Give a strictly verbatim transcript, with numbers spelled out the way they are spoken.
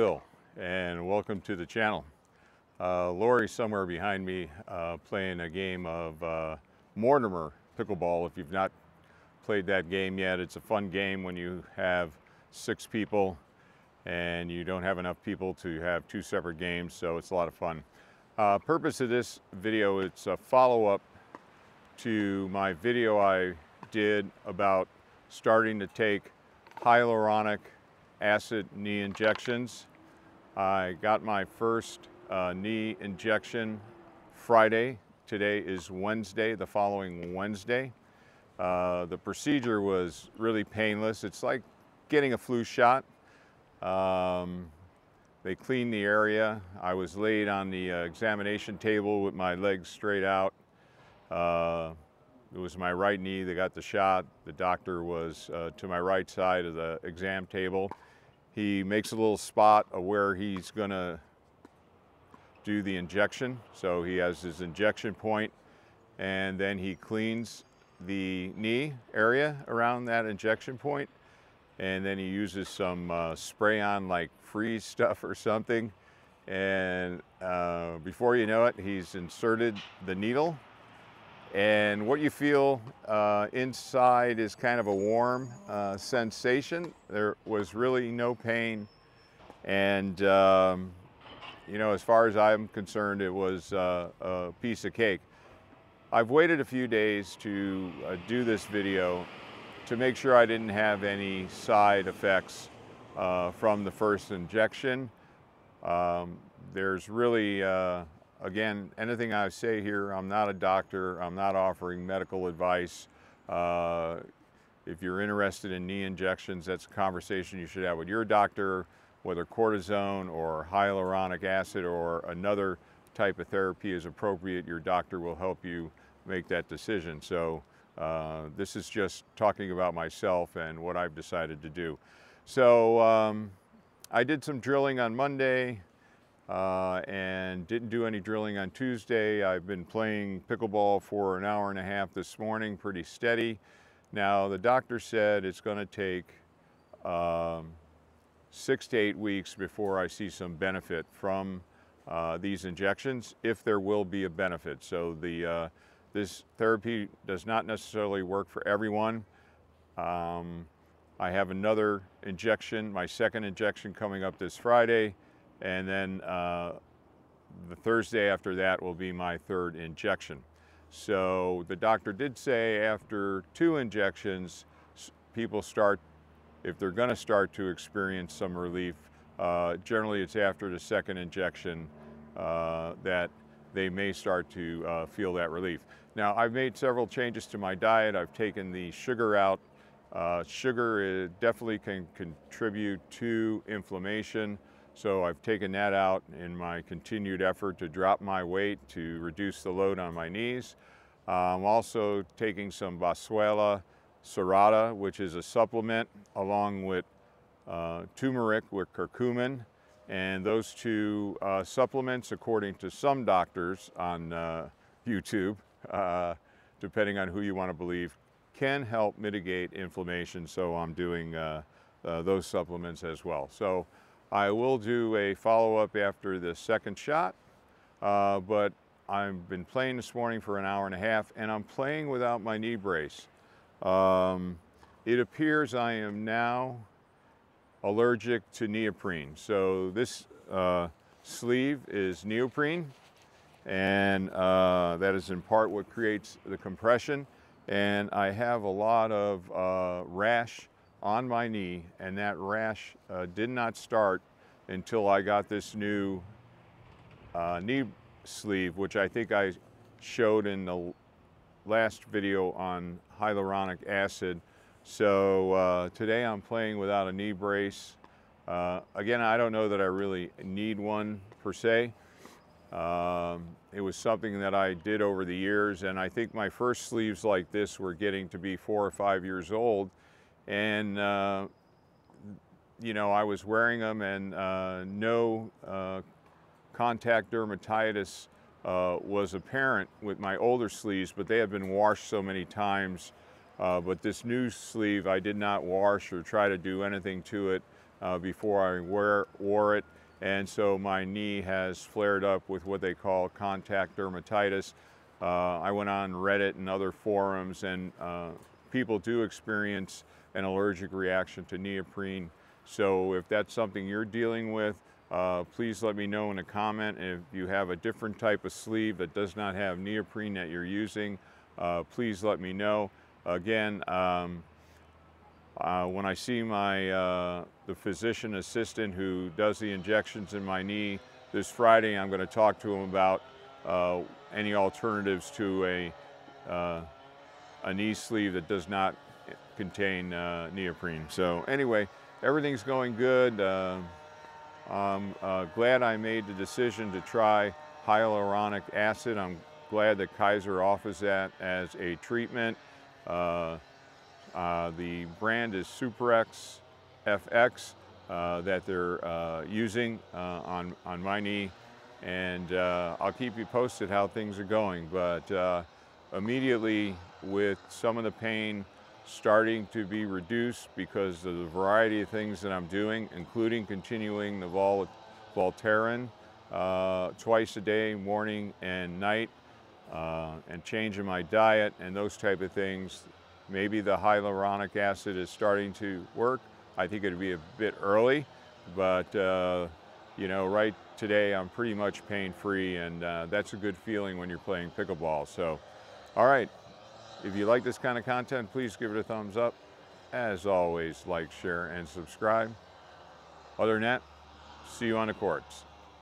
Bill, and welcome to the channel. Uh, Lori's somewhere behind me uh, playing a game of uh, Mortimer pickleball. If you've not played that game yet, it's a fun game when you have six people and you don't have enough people to have two separate games, so it's a lot of fun. Uh, purpose of this video, it's a follow-up to my video I did about starting to take hyaluronic acid knee injections. I got my first uh, knee injection Friday. Today is Wednesday, the following Wednesday. Uh, the procedure was really painless. It's like getting a flu shot. Um, they cleaned the area. I was laid on the uh, examination table with my legs straight out. Uh, It was my right knee that got the shot. The doctor was uh, to my right side of the exam table. He makes a little spot of where he's gonna do the injection. So he has his injection point, and then he cleans the knee area around that injection point. And then he uses some uh, spray on like freeze stuff or something. And uh, before you know it, he's inserted the needle. And what you feel uh, inside is kind of a warm uh, sensation. There was really no pain. And, um, you know, as far as I'm concerned, it was uh, a piece of cake. I've waited a few days to uh, do this video to make sure I didn't have any side effects uh, from the first injection. Um, there's really, uh, Again, anything I say here, I'm not a doctor, I'm not offering medical advice. Uh, if you're interested in knee injections, that's a conversation you should have with your doctor, whether cortisone or hyaluronic acid or another type of therapy is appropriate. Your doctor will help you make that decision. So uh, this is just talking about myself and what I've decided to do. So um, I did some drilling on Monday. Uh, and didn't do any drilling on Tuesday. I've been playing pickleball for an hour and a half this morning, pretty steady. Now, the doctor said it's gonna take um, six to eight weeks before I see some benefit from uh, these injections, if there will be a benefit. So the, uh, this therapy does not necessarily work for everyone. Um, I have another injection, my second injection coming up this Friday. And then uh, the Thursday after that will be my third injection. So the doctor did say after two injections, people start, if they're gonna start to experience some relief, uh, generally it's after the second injection uh, that they may start to uh, feel that relief. Now, I've made several changes to my diet. I've taken the sugar out. Uh, sugar definitely can contribute to inflammation. So I've taken that out in my continued effort to drop my weight, to reduce the load on my knees. I'm also taking some Boswellia serrata, which is a supplement, along with uh, turmeric with curcumin. And those two uh, supplements, according to some doctors on uh, YouTube, uh, depending on who you want to believe, can help mitigate inflammation. So I'm doing uh, uh, those supplements as well. So I will do a follow-up after the second shot, uh, but I've been playing this morning for an hour and a half, and I'm playing without my knee brace. Um, it appears I am now allergic to neoprene. So this uh, sleeve is neoprene, and uh, that is in part what creates the compression. And I have a lot of uh, rash on my knee, and that rash uh, did not start until I got this new uh, knee sleeve, which I think I showed in the last video on hyaluronic acid. So uh, today I'm playing without a knee brace. Uh, again, I don't know that I really need one per se. Um, it was something that I did over the years, and I think my first sleeves like this were getting to be four or five years old. And, uh, you know, I was wearing them, and uh, no uh, contact dermatitis uh, was apparent with my older sleeves, but they had been washed so many times. Uh, but this new sleeve, I did not wash or try to do anything to it. uh, before I wear, wore it, and so my knee has flared up with what they call contact dermatitis. Uh, I went on Reddit and other forums, and uh, people do experience an allergic reaction to neoprene. So if that's something you're dealing with, uh, please let me know in a comment. If you have a different type of sleeve that does not have neoprene that you're using, uh, please let me know. Again, um, uh, when I see my uh, the physician assistant who does the injections in my knee this Friday, I'm going to talk to him about uh, any alternatives to a, uh, a knee sleeve that does not contain uh, neoprene. So anyway, everything's going good. Uh, I'm uh, glad I made the decision to try hyaluronic acid. I'm glad that Kaiser offers that as a treatment. Uh, uh, the brand is Super X F X uh, that they're uh, using uh, on, on my knee. And uh, I'll keep you posted how things are going. But uh, immediately with some of the pain starting to be reduced because of the variety of things that I'm doing, including continuing the Vol Voltaren uh, twice a day, morning and night, uh, and changing my diet and those type of things. Maybe the hyaluronic acid is starting to work. I think it'd be a bit early, but uh, you know, right today I'm pretty much pain-free, and uh, that's a good feeling when you're playing pickleball. So, all right. If you like this kind of content, please give it a thumbs up. As always, like, share, and subscribe. Other than that, see you on the courts.